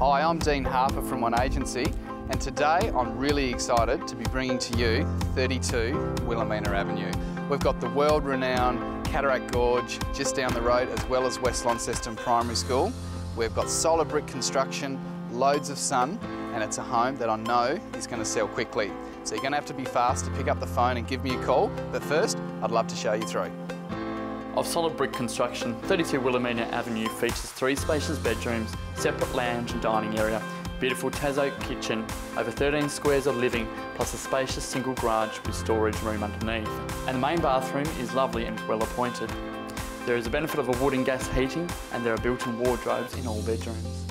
Hi, I'm Dean Harper from One Agency, and today I'm really excited to be bringing to you 32 Wilhelmina Avenue. We've got the world-renowned Cataract Gorge just down the road, as well as West Launceston Primary School. We've got solid brick construction, loads of sun, and it's a home that I know is going to sell quickly. So you're going to have to be fast to pick up the phone and give me a call, but first I'd love to show you through. Of solid brick construction, 32 Wilhelmina Avenue features 3 spacious bedrooms, separate lounge and dining area, beautiful Tasso kitchen, over 13 squares of living, plus a spacious single garage with storage room underneath. And the main bathroom is lovely and well appointed. There is a benefit of a wood and gas heating, and there are built-in wardrobes in all bedrooms.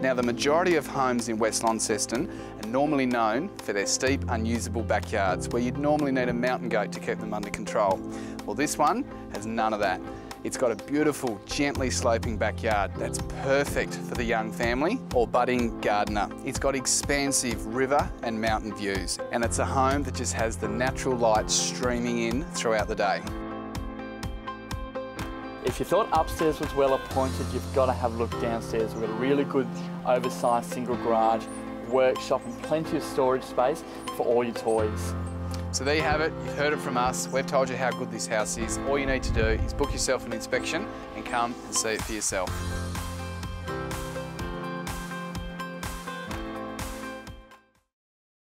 Now, the majority of homes in West Launceston are normally known for their steep, unusable backyards, where you'd normally need a mountain goat to keep them under control. Well, this one has none of that. It's got a beautiful, gently sloping backyard that's perfect for the young family or budding gardener. It's got expansive river and mountain views, and it's a home that just has the natural light streaming in throughout the day. If you thought upstairs was well appointed, you've got to have a look downstairs. We've got a really good oversized single garage, workshop and plenty of storage space for all your toys. So there you have it, you've heard it from us. We've told you how good this house is. All you need to do is book yourself an inspection and come and see it for yourself.